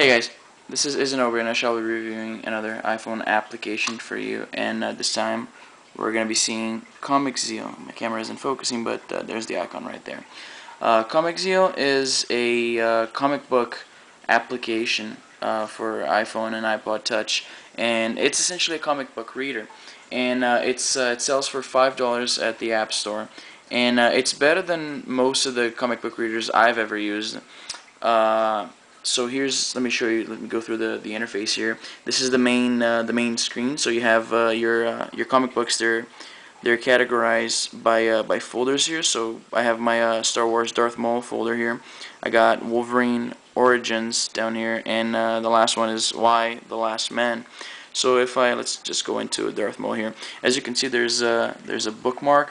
Hey guys, this is Izzy Nobre and I shall be reviewing another iPhone application for you, and this time we're going to be seeing Comic Zeal. My camera isn't focusing, but there's the icon right there. Comic Zeal is a comic book application for iPhone and iPod Touch, and it's essentially a comic book reader, and it sells for $5 at the App Store, and it's better than most of the comic book readers I've ever used. So here's, let me show you. Let me go through the interface here. This is the main screen. So you have your comic books. They're categorized by folders here. So I have my Star Wars Darth Maul folder here. I got Wolverine Origins down here, and the last one is Y: The Last Man. So if I let's just go into Darth Maul here. As you can see, there's a bookmark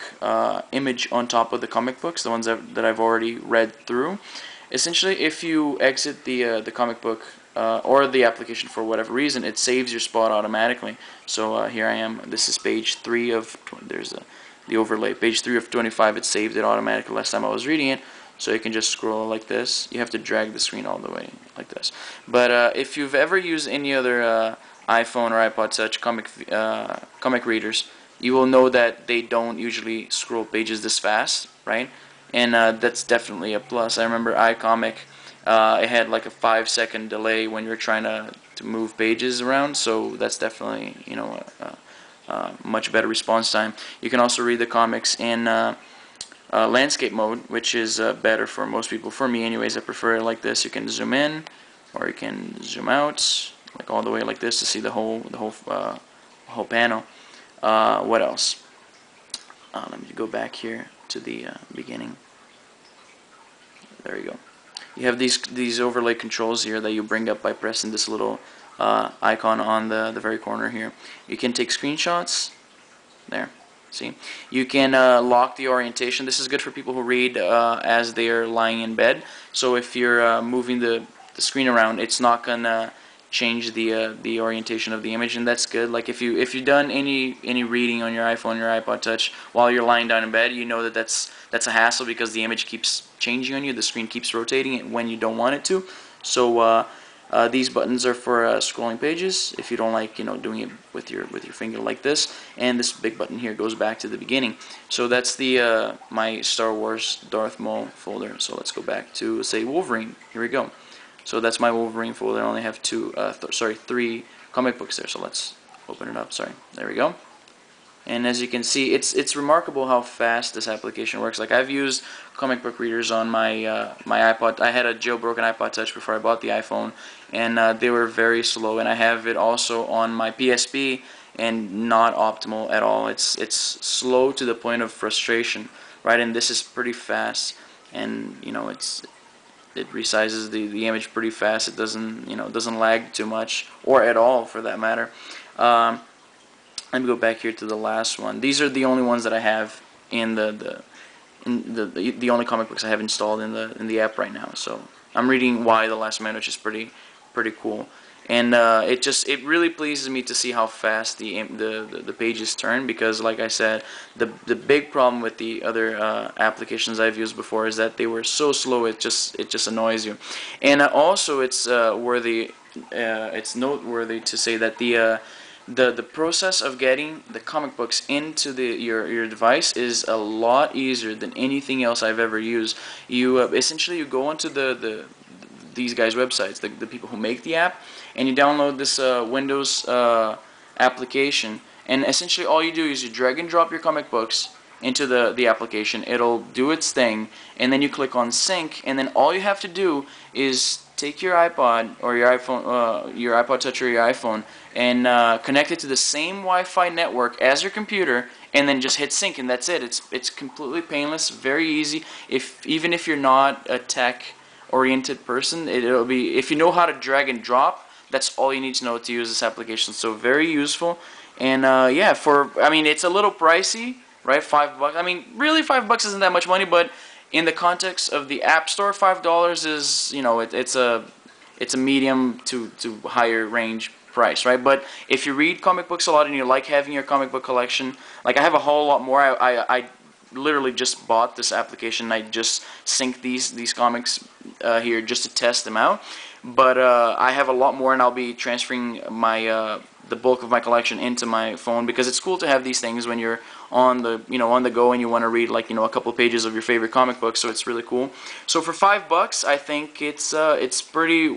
image on top of the comic books, the ones that I've already read through. Essentially, if you exit the comic book or the application for whatever reason, it saves your spot automatically. So here I am. This is page 3 of there's the overlay. Page 3 of 25. It saved it automatically last time I was reading it. So you can just scroll like this. You have to drag the screen all the way like this. But if you've ever used any other iPhone or iPod Touch comic readers, you will know that they don't usually scroll pages this fast, right? And that's definitely a plus. I remember iComic, it had like a 5-second delay when you're trying to move pages around, so that's definitely, you know, a much better response time. You can also read the comics in landscape mode, which is better for most people. For me anyways, I prefer it like this. You can zoom in or you can zoom out, like all the way like this, to see the whole panel. What else? Let me go back here to the beginning. There you go. You have these overlay controls here that you bring up by pressing this little icon on the very corner here. You can take screenshots. There. See? You can lock the orientation. This is good for people who read as they are lying in bed. So if you're moving the screen around, it's not gonna change the orientation of the image, and that's good. Like if you've done any reading on your iPhone, your iPod Touch while you're lying down in bed, you know that's a hassle because the image keeps changing on you. The screen keeps rotating it when you don't want it to. So these buttons are for scrolling pages. If you don't like, you know, doing it with your finger like this, and this big button here goes back to the beginning. So that's the my Star Wars Darth Maul folder. So let's go back to say Wolverine. Here we go. So that's my Wolverine folder. I only have three comic books there. So let's open it up. Sorry, there we go. And as you can see, it's remarkable how fast this application works. Like I've used comic book readers on my my iPod. I had a jailbroken iPod Touch before I bought the iPhone, and they were very slow. And I have it also on my PSP, and not optimal at all. It's slow to the point of frustration, right? And this is pretty fast, and you know it resizes the image pretty fast. It doesn't, you know, doesn't lag too much, or at all for that matter. Let me go back here to the last one. These are the only ones that I have in the only comic books I have installed in the app right now. So I'm reading Y: The Last Man, which is pretty cool, and it really pleases me to see how fast the pages turn, because like I said, the big problem with the other applications I've used before is that they were so slow. It just annoys you. And also it's noteworthy to say that the process of getting the comic books into your device is a lot easier than anything else I've ever used. You essentially you go onto these guys' websites, the people who make the app, and you download this Windows application, and essentially all you do is you drag and drop your comic books into the application. It'll do its thing, and then you click on sync, and then all you have to do is take your iPod or your iPhone, your iPod Touch or your iPhone, and connect it to the same Wi-Fi network as your computer, and then just hit sync, and that's it. It's completely painless, very easy. Even if you're not a tech oriented person, it'll be, if you know how to drag and drop, that's all you need to know to use this application. So very useful, and yeah, I mean, it's a little pricey, right? $5. I mean, really, $5 isn't that much money, but in the context of the App Store, $5 is, you know, it's a medium to higher range price, right? But if you read comic books a lot and you like having your comic book collection, like I have a whole lot more, I literally just bought this application. I just sync these comics here just to test them out. But I have a lot more, and I'll be transferring my the bulk of my collection into my phone, because it's cool to have these things when you're on the on the go and you want to read a couple of pages of your favorite comic book. So it's really cool. So for $5, I think it's pretty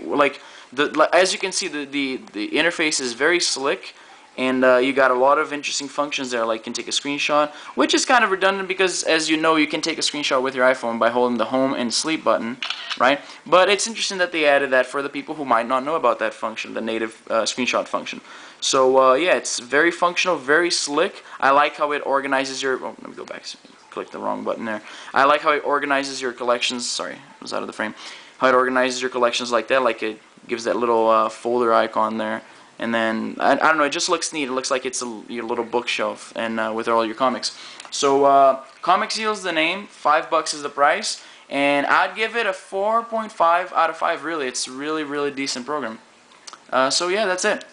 as you can see, the interface is very slick, and you got a lot of interesting functions there. Like you can take a screenshot, which is kind of redundant because, as you know, you can take a screenshot with your iPhone by holding the home and sleep button, right? But it's interesting that they added that for the people who might not know about that function, the native screenshot function. So yeah, it's very functional, very slick. I like how it organizes your... Oh, let me go back. Click the wrong button there. I like how it organizes your collections. Sorry, I was out of the frame. How it organizes your collections like that. Like it gives that little folder icon there. And then, I don't know, it just looks neat. It looks like it's your little bookshelf, and with all your comics. So, Comic Zeal is the name, $5 is the price, and I'd give it a 4.5 out of 5, really. It's a really, really decent program. So yeah, that's it.